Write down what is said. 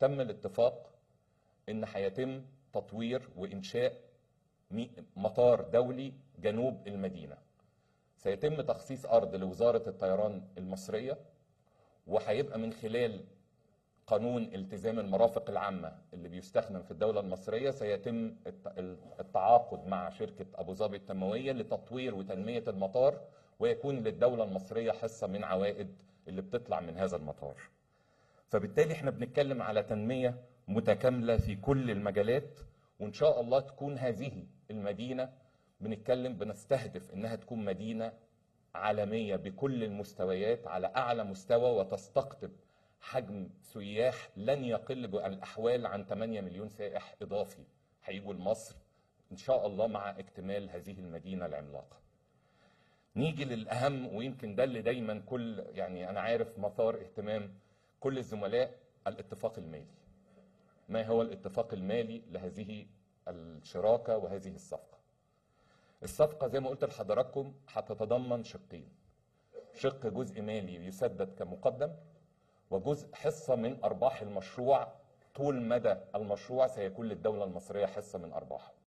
تم الاتفاق ان هيتم تطوير وانشاء مطار دولي جنوب المدينة. سيتم تخصيص ارض لوزارة الطيران المصرية، وهيبقى من خلال قانون التزام المرافق العامة اللي بيستخدم في الدولة المصرية سيتم التعاقد مع شركة ابو ظبي التنموية لتطوير وتنمية المطار، ويكون للدولة المصرية حصة من عوائد اللي بتطلع من هذا المطار. فبالتالي احنا بنتكلم على تنمية متكاملة في كل المجالات، وإن شاء الله تكون هذه المدينة بنستهدف إنها تكون مدينة عالمية بكل المستويات على أعلى مستوى، وتستقطب حجم سياح لن يقل بالأحوال عن 8 مليون سائح إضافي هيجوا لمصر إن شاء الله مع اكتمال هذه المدينة العملاقة. نيجي للأهم، ويمكن ده اللي دايما كل أنا عارف مثار اهتمام كل الزملاء، الاتفاق المالي. ما هو الاتفاق المالي لهذه الشراكة وهذه الصفقة؟ الصفقة زي ما قلت لحضراتكم هتتضمن شقين، شق جزء مالي يسدد كمقدم، وجزء حصة من أرباح المشروع طول مدى المشروع سيكون للدولة المصرية حصة من أرباحه.